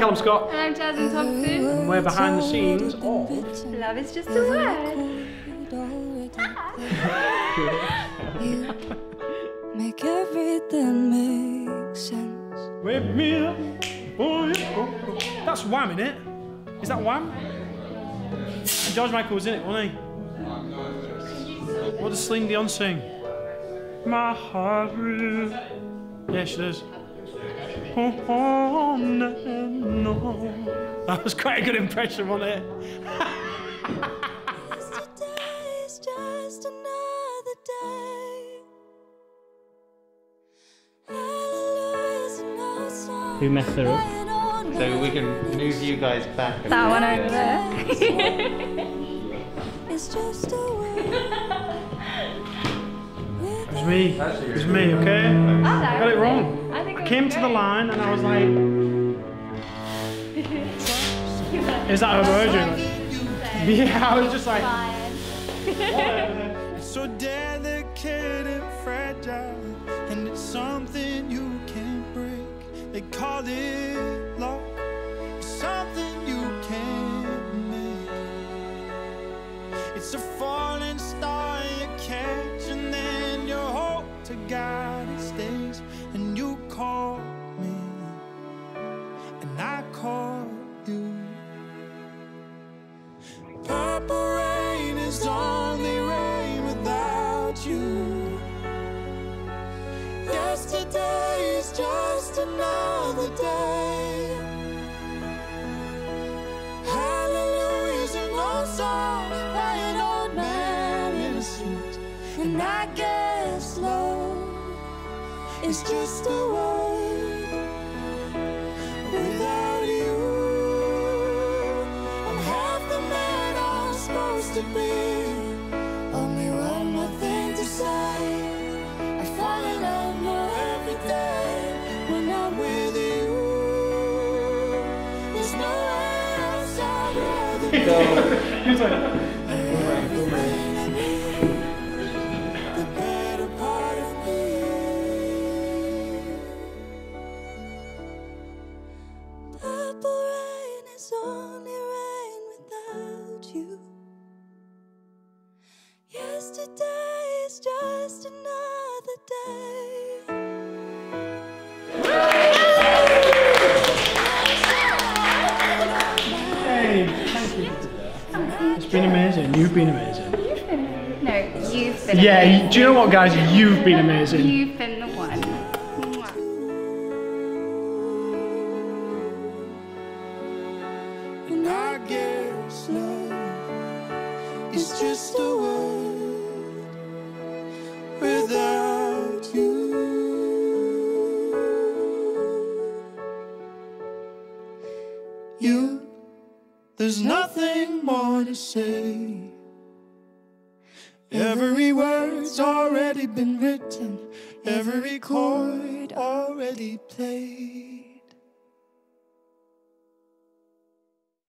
I'm Callum Scott. And I'm Jasmine Thompson. And we're behind the scenes of Love Is Just a Word. Make everything make sense. Wake me up. That's Wham, innit? Is that Wham? And George Michael was in it, wasn't he? What does Sling Dion sing? My heart will. Yeah, she does. Oh, no, no. That was quite a good impression, wasn't it? Yesterday's just another day. Hallelujah's no song. Who messed her up? So we can move you guys back. That one over there. It's just a word. It was me, okay? Oh, I got it wrong. I came to the line and I was like... Is that her version? Yeah, I was just like... It's so delicate and fragile, and it's something you can't break. They call it luck. It's something you can't make. It's a falling star you catch and then to God it stays, and you called me, and I called you. Purple rain is only rain without you. Yesterday is just another day. Hallelujah's an old song by an old man in a suit, and I guess love. It's just a word without you. I'm half the man I'm supposed to be. Only one more thing to say. I fall in love more every day when I'm with you. There's no way else I'd rather be. The better part of me. Yesterday is just another day. Hey, thank you. It's been amazing. You've been amazing. You've been amazing. Yeah, do you know what, guys? You've been amazing. You've been the one. And I guess love is just a word. Without you, there's nothing more to say. Every word's already been written, every chord already played.